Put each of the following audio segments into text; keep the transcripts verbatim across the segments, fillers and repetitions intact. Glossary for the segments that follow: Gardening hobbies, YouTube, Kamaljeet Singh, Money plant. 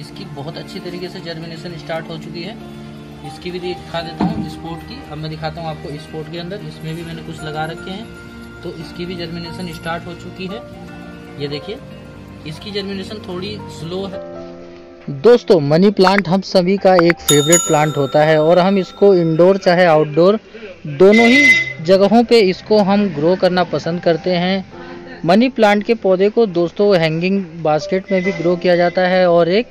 इसकी बहुत अच्छी तरीके से जर्मिनेशन स्टार्ट हो चुकी है। इसकी भी दिखा देता हूँ स्पोर्ट की। अब मैं दिखाता हूँ आपको स्पोर्ट के अंदर, इसमें भी मैंने कुछ लगा रखे हैं तो इसकी भी जर्मिनेशन स्टार्ट हो चुकी है। ये देखिए इसकी जर्मिनेशन थोड़ी स्लो है। दोस्तों मनी प्लांट हम सभी का एक फेवरेट प्लांट होता है और हम इसको इंडोर चाहे आउटडोर दोनों ही जगहों पे इसको हम ग्रो करना पसंद करते हैं। मनी प्लांट के पौधे को दोस्तों हैंगिंग बास्केट में भी ग्रो किया जाता है और एक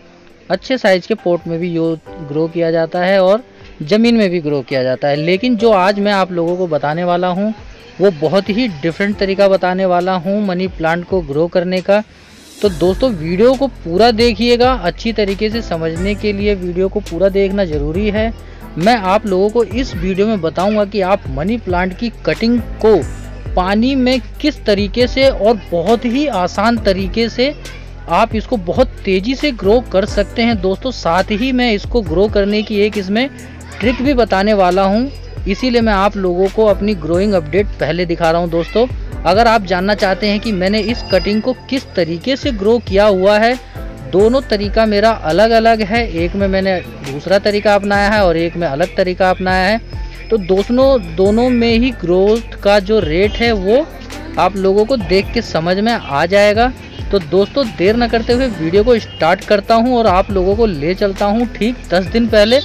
अच्छे साइज के पॉट में भी यो ग्रो किया जाता है और ज़मीन में भी ग्रो किया जाता है। लेकिन जो आज मैं आप लोगों को बताने वाला हूँ वो बहुत ही डिफरेंट तरीका बताने वाला हूँ मनी प्लांट को ग्रो करने का। तो दोस्तों वीडियो को पूरा देखिएगा, अच्छी तरीके से समझने के लिए वीडियो को पूरा देखना ज़रूरी है। मैं आप लोगों को इस वीडियो में बताऊंगा कि आप मनी प्लांट की कटिंग को पानी में किस तरीके से और बहुत ही आसान तरीके से आप इसको बहुत तेज़ी से ग्रो कर सकते हैं। दोस्तों साथ ही मैं इसको ग्रो करने की एक इसमें ट्रिक भी बताने वाला हूँ, इसीलिए मैं आप लोगों को अपनी ग्रोइंग अपडेट पहले दिखा रहा हूँ। दोस्तों अगर आप जानना चाहते हैं कि मैंने इस कटिंग को किस तरीके से ग्रो किया हुआ है, दोनों तरीका मेरा अलग अलग है, एक में मैंने दूसरा तरीका अपनाया है और एक में अलग तरीका अपनाया है। तो दोस्तों दोनों में ही ग्रोथ का जो रेट है वो आप लोगों को देख के समझ में आ जाएगा। तो दोस्तों देर न करते हुए वीडियो को स्टार्ट करता हूँ और आप लोगों को ले चलता हूँ ठीक दस दिन पहले।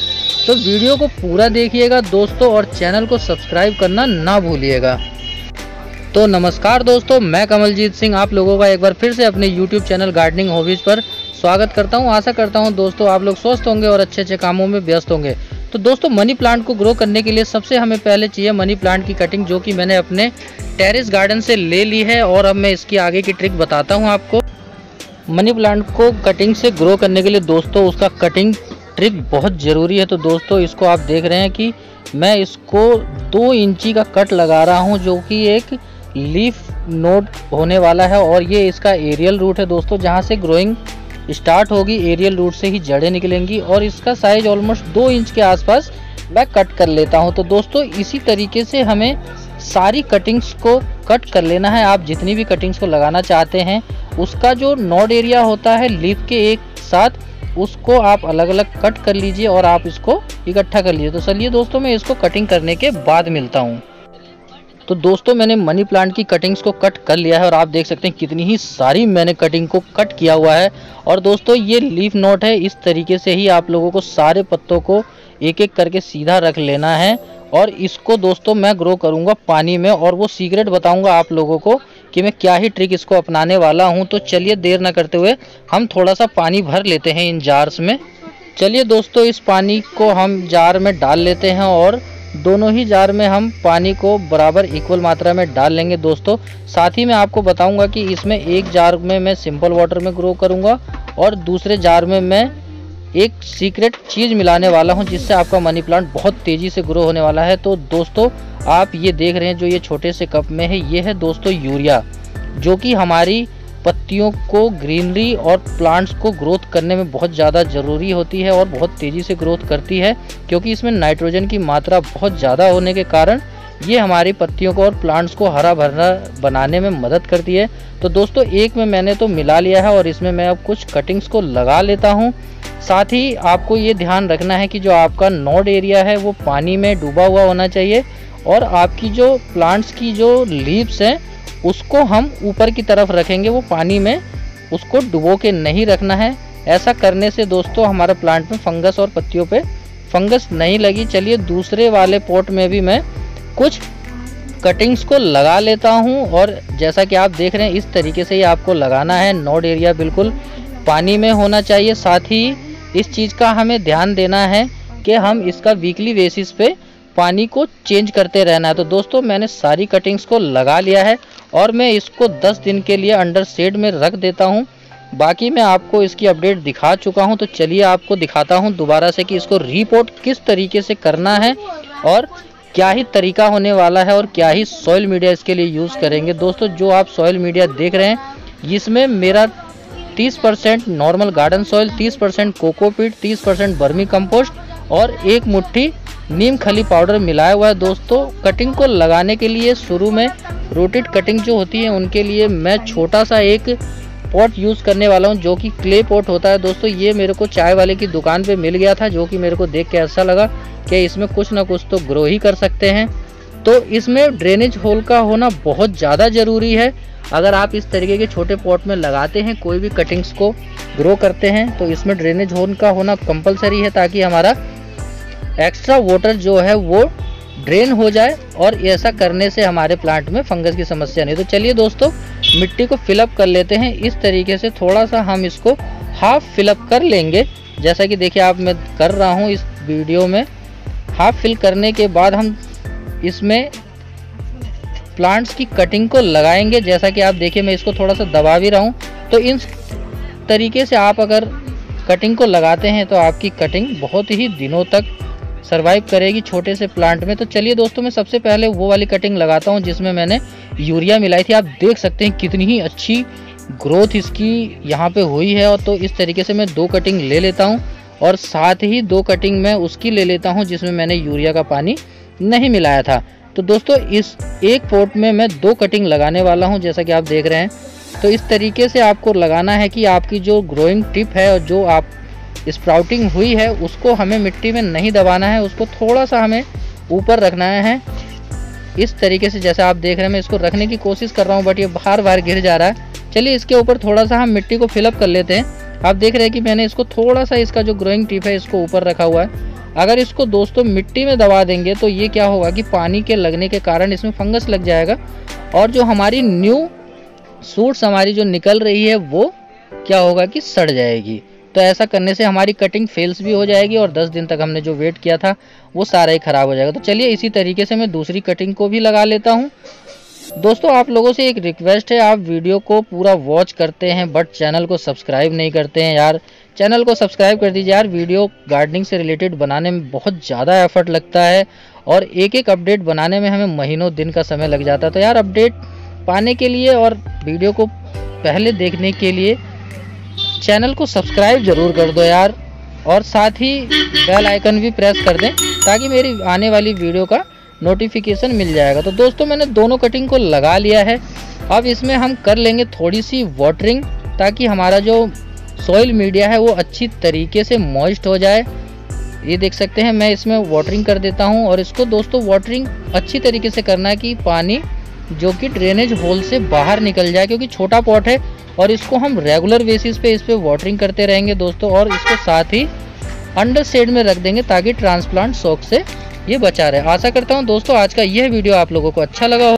तो वीडियो को पूरा देखिएगा दोस्तों और चैनल को सब्सक्राइब करना ना भूलिएगा। तो नमस्कार दोस्तों, मैं कमलजीत सिंह आप लोगों का एक बार फिर से अपने YouTube चैनल गार्डनिंग हॉबीज़ पर स्वागत करता हूं। आशा करता हूं दोस्तों आप लोग स्वस्थ होंगे और अच्छे अच्छे कामों में व्यस्त होंगे। तो दोस्तों मनी प्लांट को ग्रो करने के लिए सबसे हमें पहले चाहिए मनी प्लांट की कटिंग, जो कि मैंने अपने टेरेस गार्डन से ले ली है और अब मैं इसकी आगे की ट्रिक बताता हूँ आपको। मनी प्लांट को कटिंग से ग्रो करने के लिए दोस्तों उसका कटिंग ट्रिक बहुत ज़रूरी है। तो दोस्तों इसको आप देख रहे हैं कि मैं इसको दो इंची का कट लगा रहा हूँ, जो कि एक लीफ नोड होने वाला है और ये इसका एरियल रूट है। दोस्तों जहाँ से ग्रोइंग स्टार्ट होगी एरियल रूट से ही जड़ें निकलेंगी और इसका साइज ऑलमोस्ट दो इंच के आसपास मैं कट कर लेता हूँ। तो दोस्तों इसी तरीके से हमें सारी कटिंग्स को कट कर लेना है। आप जितनी भी कटिंग्स को लगाना चाहते हैं उसका जो नोड एरिया होता है लीफ के एक साथ, उसको आप अलग अलग कट कर लीजिए और आप इसको इकट्ठा कर लीजिए। तो चलिए दोस्तों मैं इसको कटिंग करने के बाद मिलता हूँ। तो दोस्तों मैंने मनी प्लांट की कटिंग्स को कट कर लिया है और आप देख सकते हैं कितनी ही सारी मैंने कटिंग को कट किया हुआ है। और दोस्तों ये लीफ नोट है, इस तरीके से ही आप लोगों को सारे पत्तों को एक एक करके सीधा रख लेना है। और इसको दोस्तों मैं ग्रो करूँगा पानी में और वो सीक्रेट बताऊँगा आप लोगों को कि मैं क्या ही ट्रिक इसको अपनाने वाला हूँ। तो चलिए देर ना करते हुए हम थोड़ा सा पानी भर लेते हैं इन जार्स में। चलिए दोस्तों इस पानी को हम जार में डाल लेते हैं और दोनों ही जार में हम पानी को बराबर इक्वल मात्रा में डाल लेंगे। दोस्तों साथ ही मैं आपको बताऊंगा कि इसमें एक जार में मैं सिंपल वाटर में ग्रो करूंगा और दूसरे जार में मैं एक सीक्रेट चीज़ मिलाने वाला हूं, जिससे आपका मनी प्लांट बहुत तेज़ी से ग्रो होने वाला है। तो दोस्तों आप ये देख रहे हैं जो ये छोटे से कप में है, ये है दोस्तों यूरिया, जो कि हमारी पत्तियों को ग्रीनरी और प्लांट्स को ग्रोथ करने में बहुत ज़्यादा ज़रूरी होती है और बहुत तेज़ी से ग्रोथ करती है, क्योंकि इसमें नाइट्रोजन की मात्रा बहुत ज़्यादा होने के कारण ये हमारी पत्तियों को और प्लांट्स को हरा भरा बनाने में मदद करती है। तो दोस्तों एक में मैंने तो मिला लिया है और इसमें मैं अब कुछ कटिंग्स को लगा लेता हूँ। साथ ही आपको ये ध्यान रखना है कि जो आपका नोड एरिया है वो पानी में डूबा हुआ होना चाहिए और आपकी जो प्लांट्स की जो लीव्स हैं उसको हम ऊपर की तरफ रखेंगे, वो पानी में उसको डुबो के नहीं रखना है। ऐसा करने से दोस्तों हमारा प्लांट में फंगस और पत्तियों पे फंगस नहीं लगी। चलिए दूसरे वाले पॉट में भी मैं कुछ कटिंग्स को लगा लेता हूं और जैसा कि आप देख रहे हैं इस तरीके से ही आपको लगाना है। नोड एरिया बिल्कुल पानी में होना चाहिए। साथ ही इस चीज़ का हमें ध्यान देना है कि हम इसका वीकली बेसिस पे पानी को चेंज करते रहना है। तो दोस्तों मैंने सारी कटिंग्स को लगा लिया है और मैं इसको दस दिन के लिए अंडर शेड में रख देता हूं। बाकी मैं आपको इसकी अपडेट दिखा चुका हूं। तो चलिए आपको दिखाता हूं दोबारा से कि इसको रिपोर्ट किस तरीके से करना है और क्या ही तरीका होने वाला है और क्या ही सॉइल मीडिया इसके लिए यूज़ करेंगे। दोस्तों जो आप सॉइल मीडिया देख रहे हैं इसमें मेरा तीस परसेंट नॉर्मल गार्डन सॉइल, तीस परसेंट कोकोपीट, तीस परसेंट बर्मी कंपोस्ट और एक मुट्ठी नीम खली पाउडर मिलाया हुआ है। दोस्तों कटिंग को लगाने के लिए शुरू में रोटेट कटिंग जो होती है उनके लिए मैं छोटा सा एक पॉट यूज़ करने वाला हूँ जो कि क्ले पॉट होता है दोस्तों। ये मेरे को चाय वाले की दुकान पे मिल गया था, जो कि मेरे को देख के अच्छा लगा कि इसमें कुछ ना कुछ तो ग्रो ही कर सकते हैं। तो इसमें ड्रेनेज होल का होना बहुत ज़्यादा ज़रूरी है। अगर आप इस तरीके के छोटे पॉट में लगाते हैं, कोई भी कटिंग्स को ग्रो करते हैं, तो इसमें ड्रेनेज होल का होना कंपलसरी है, ताकि हमारा एक्स्ट्रा वाटर जो है वो ड्रेन हो जाए, और ऐसा करने से हमारे प्लांट में फंगस की समस्या नहीं। तो चलिए दोस्तों, मिट्टी को फिलअप कर लेते हैं। इस तरीके से थोड़ा सा हम इसको हाफ फिलअप कर लेंगे, जैसा कि देखिए आप मैं कर रहा हूँ इस वीडियो में। हाफ फिल करने के बाद हम इसमें प्लांट्स की कटिंग को लगाएंगे। जैसा कि आप देखिए, मैं इसको थोड़ा सा दबा भी रहा हूँ। तो इन तरीके से आप अगर कटिंग को लगाते हैं तो आपकी कटिंग बहुत ही दिनों तक सर्वाइव करेगी छोटे से प्लांट में। तो चलिए दोस्तों, मैं सबसे पहले वो वाली कटिंग लगाता हूँ जिसमें मैंने यूरिया मिलाई थी। आप देख सकते हैं कितनी ही अच्छी ग्रोथ इसकी यहाँ पे हुई है। और तो इस तरीके से मैं दो कटिंग ले लेता हूँ, और साथ ही दो कटिंग मैं उसकी ले लेता हूँ जिसमें मैंने यूरिया का पानी नहीं मिलाया था। तो दोस्तों, इस एक पॉट में मैं दो कटिंग लगाने वाला हूँ, जैसा कि आप देख रहे हैं। तो इस तरीके से आपको लगाना है कि आपकी जो ग्रोइंग टिप है और जो आप स्प्राउटिंग हुई है, उसको हमें मिट्टी में नहीं दबाना है, उसको थोड़ा सा हमें ऊपर रखना है। इस तरीके से जैसा आप देख रहे हैं, मैं इसको रखने की कोशिश कर रहा हूँ, बट ये बार बार गिर जा रहा है। चलिए इसके ऊपर थोड़ा सा हम मिट्टी को फिलअप कर लेते हैं। आप देख रहे हैं कि मैंने इसको थोड़ा सा, इसका जो ग्रोइंग टिप है इसको ऊपर रखा हुआ है। अगर इसको दोस्तों मिट्टी में दबा देंगे तो ये क्या होगा कि पानी के लगने के कारण इसमें फंगस लग जाएगा, और जो हमारी न्यू शूट्स हमारी जो निकल रही है वो क्या होगा कि सड़ जाएगी। तो ऐसा करने से हमारी कटिंग फेल्स भी हो जाएगी, और दस दिन तक हमने जो वेट किया था वो सारा ही ख़राब हो जाएगा। तो चलिए इसी तरीके से मैं दूसरी कटिंग को भी लगा लेता हूँ। दोस्तों, आप लोगों से एक रिक्वेस्ट है, आप वीडियो को पूरा वॉच करते हैं बट चैनल को सब्सक्राइब नहीं करते हैं। यार, चैनल को सब्सक्राइब कर दीजिए यार। वीडियो गार्डनिंग से रिलेटेड बनाने में बहुत ज़्यादा एफर्ट लगता है, और एक एक अपडेट बनाने में हमें महीनों दिन का समय लग जाता है। तो यार, अपडेट पाने के लिए और वीडियो को पहले देखने के लिए चैनल को सब्सक्राइब ज़रूर कर दो यार, और साथ ही बेल आइकन भी प्रेस कर दें, ताकि मेरी आने वाली वीडियो का नोटिफिकेशन मिल जाएगा। तो दोस्तों, मैंने दोनों कटिंग को लगा लिया है। अब इसमें हम कर लेंगे थोड़ी सी वाटरिंग, ताकि हमारा जो सॉइल मीडिया है वो अच्छी तरीके से मॉइस्ट हो जाए। ये देख सकते हैं, मैं इसमें वाटरिंग कर देता हूँ। और इसको दोस्तों वाटरिंग अच्छी तरीके से करना है कि पानी जो कि ड्रेनेज होल से बाहर निकल जाए, क्योंकि छोटा पॉट है, और इसको हम रेगुलर बेसिस पे इस पर वाटरिंग करते रहेंगे दोस्तों। और इसको साथ ही अंडर शेड में रख देंगे, ताकि ट्रांसप्लांट शॉक से ये बचा रहे। आशा करता हूँ दोस्तों आज का यह वीडियो आप लोगों को अच्छा लगा हो।